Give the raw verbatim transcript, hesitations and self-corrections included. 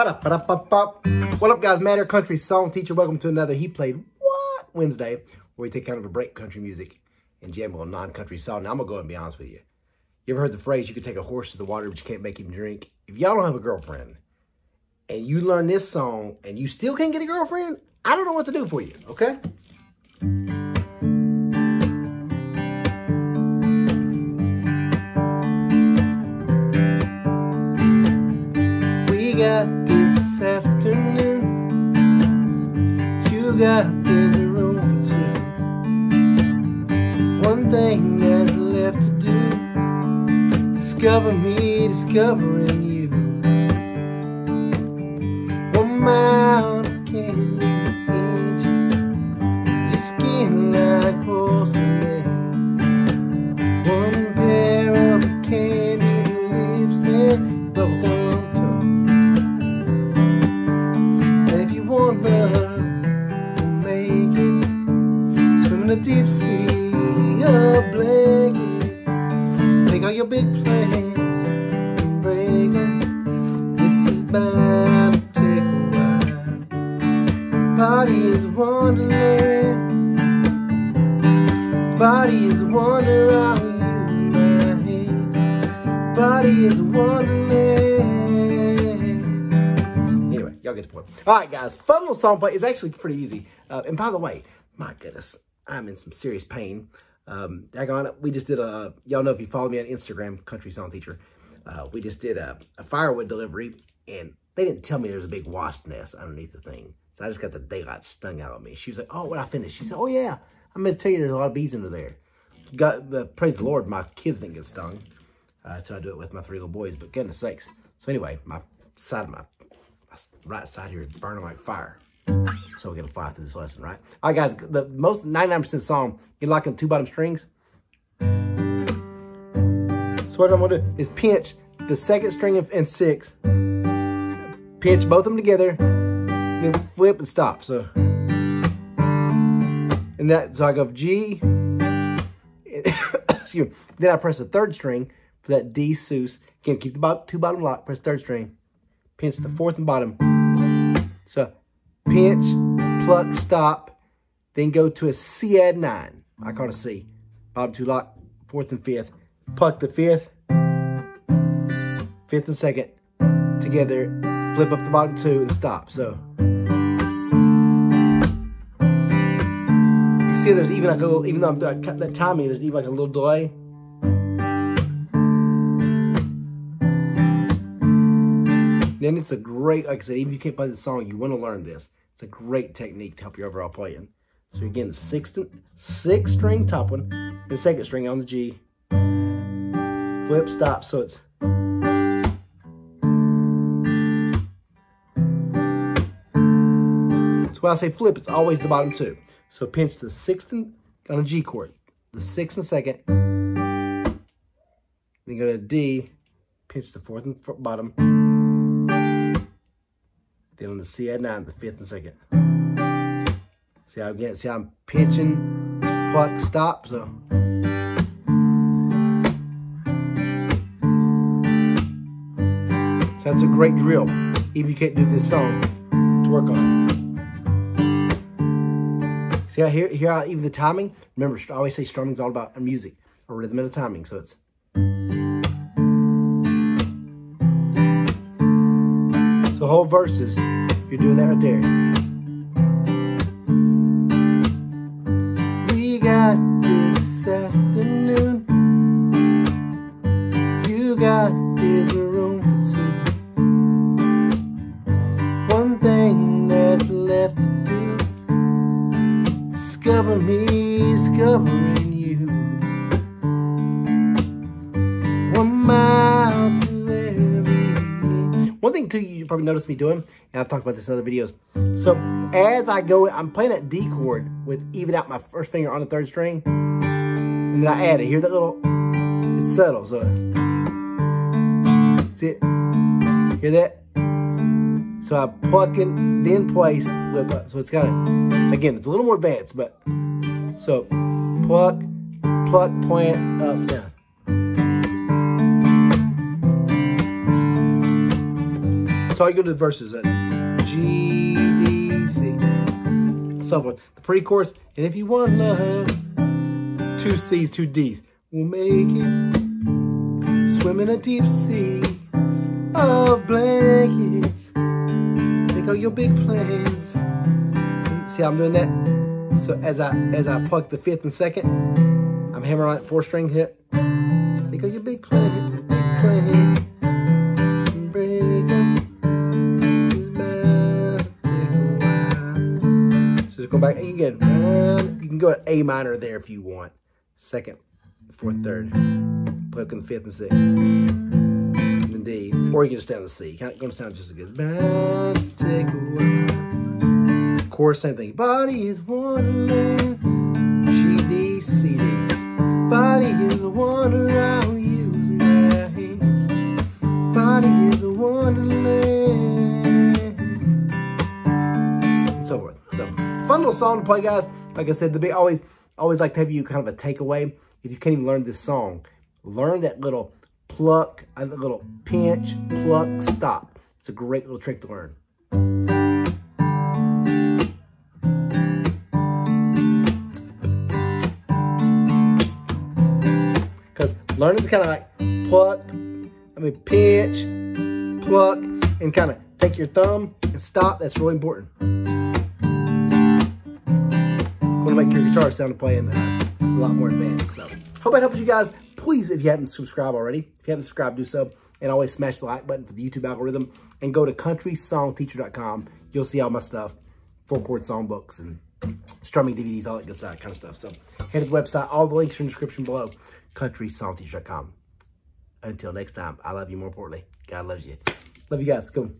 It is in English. What up, guys? Matter Country Song Teacher. Welcome to another He Played What Wednesday, where we take kind of a break country music and jam on non-country song. Now, I'm going to go and be honest with you. You ever heard the phrase, you can take a horse to the water, but you can't make him drink? If y'all don't have a girlfriend and you learn this song and you still can't get a girlfriend, I don't know what to do for you, okay? You got this afternoon, you got this room for two. One thing that's left to do, discover me, discovering you. One mile to candy, your skin like porcelain. One pair of candy lips and the one. A deep sea of blankets, take all your big plans and break them. This is bound to take a while. Body is wonderland, body is a wonder out of my head. Body is wonderland. Anyway, y'all get the point. Alright guys, fun little song play. It's actually pretty easy. Uh, and by the way, my goodness, I'm in some serious pain. Um, we just did a, y'all know if you follow me on Instagram, Country Song Teacher, uh, we just did a, a firewood delivery, and they didn't tell me there was a big wasp nest underneath the thing. So I just got the daylight stung out of me. She was like, oh, what I finished? She said, oh yeah, I'm going to tell you there's a lot of bees under there. Got, uh, praise the Lord, my kids didn't get stung. Uh, so I do it with my three little boys, but goodness sakes. So anyway, my side, my, my right side here is burning like fire. So we're going to fly through this lesson, right? All right, guys, the most ninety-nine percent of the song, you're locking two bottom strings. So what I'm going to do is pinch the second string of, and six, pinch both of them together, then flip and stop. So, and that, so I go G, excuse me, then I press the third string for that D sus. Again, keep the bottom, two bottom locked, press third string, pinch the fourth and bottom. So pinch, pluck, stop, then go to a C add nine. I call it a C. Bottom two lock, fourth and fifth. Pluck the fifth, fifth and second, together, flip up the bottom two and stop. So you see there's even like a little, even though I'm, I cut that timing, there's even like a little delay. Then it's a great, like I said, even if you can't play the song, you want to learn this. It's a great technique to help your overall playing. So again, the sixth, sixth string, top one, and second string on the G. Flip, stop, so it's. So when I say flip, it's always the bottom two. So pinch the sixth and, on the G chord, the sixth and second. Then go to D, pinch the fourth and bottom. Then on the C add nine, the fifth and second. See how again? See how I'm pinching, pluck, stop. So so that's a great drill. Even if you can't do this song, to work on. See how here, here how even the timing. Remember, I always say strumming is all about music or rhythm and the timing. So it's. The whole verses, you're doing that right there. We got this afternoon, you got this room for two. One thing that's left to do, discover me, discovering you. One mile to One thing, too, you probably noticed me doing, and I've talked about this in other videos. So, as I go, I'm playing that D chord with even out my first finger on the third string. And then I add it. Hear that little, it's subtle. So, see it? Hear that? So, I pluck it, then place, flip up. So, it's kind of, again, it's a little more advanced, but. So, pluck, pluck, plant, up, down. So I go to the verses at G, B, C, so forth. The pre-chorus, and if you want love, two C's, two D's. We'll make it swim in a deep sea of blankets. Take out your big plans. See how I'm doing that? So as I as I pluck the fifth and second, I'm hammering on that four string hit. Take out your big plan, big plan. Going back, and you get, you can go to A minor there if you want. Second, fourth, third, play up in the fifth and sixth, and then D, or you can just stay on the C. It's gonna sound just as good. Take away. Chorus, same thing. Body is wandering, G, D, C, D. Body is a wanderer, I'll use my hand. Body is a wonderland. And so forth. So fun little song to play, guys. Like I said, the big always always like to have you kind of a takeaway. If you can't even learn this song, learn that little pluck, a little pinch, pluck, stop. It's a great little trick to learn. Because learning is kind of like pluck, I mean pinch, pluck, and kind of take your thumb and stop. That's really important. Want to make your guitar sound to play in uh, a lot more advanced. So, hope that helps you guys. Please, if you haven't subscribed already, if you haven't subscribed, do so. And always smash the like button for the YouTube algorithm. And go to country song teacher dot com. You'll see all my stuff, full chord songbooks and strumming D V Ds, all that good stuff, kind of stuff. So, head to the website. All the links are in the description below. country song teacher dot com. Until next time, I love you. More importantly, God loves you. Love you guys. Go.